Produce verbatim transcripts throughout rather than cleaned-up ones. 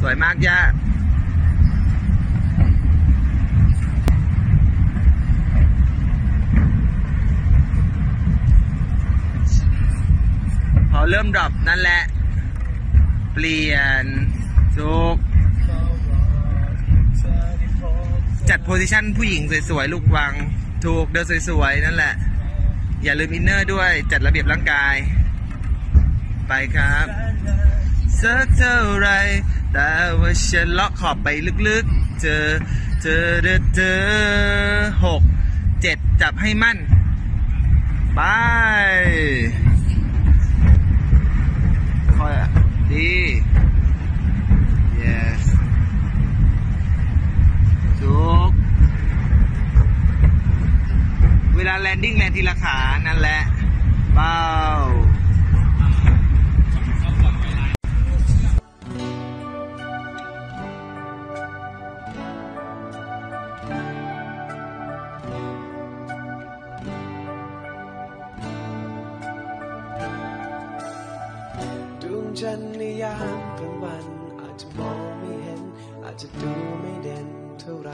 สวยมากย่าพอเริ่มดรอปนั่นแหละเปลี่ยนจุกจัดโพสิชันผู้หญิงสวยๆลูกวังถูกเดินสวยๆนั่นแหละอย่าลืมอินเนอร์ด้วยจัดระเบียบร่างกายไปครับสักเท่าไรแต่ว่าฉันเลาะขอบไปลึกๆเจอเจอเด้อเจอหกเจ็ดจับให้มั่นไปค่อยอ่ะดี yes จุกเวลาแลนดิ้งแลนทีละขานั่นแหละเป้าฉันในยามกลางวันอาจจะมองไม่เห็นอาจจะดูไม่เด่นเท่าไร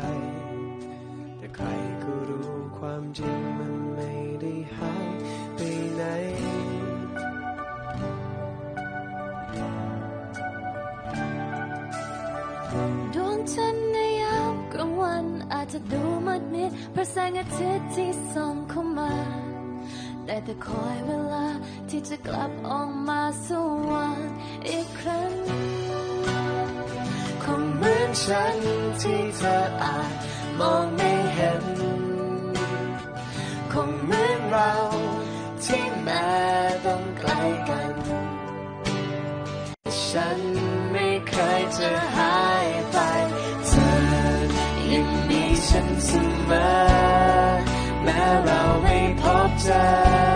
แต่ใครก็รู้ความจริงมันไม่ได้หายไปไหนดวงฉันในยามกลางวันอาจจะดูมืดมิดเพราะแสงอาทิตย์ที่ส่องเข้ามาแต่แต่คอยเวลาที่จะกลับออกมาสว่างอีกครั้งความเหมือนฉันที่เธออาจมองไม่เห็นคงเหมือนเราที่แม้ต้องไกลกันฉันไม่เคยจะหายไปเธอยังมีฉันเสมอแม้เราไม่พบเจอ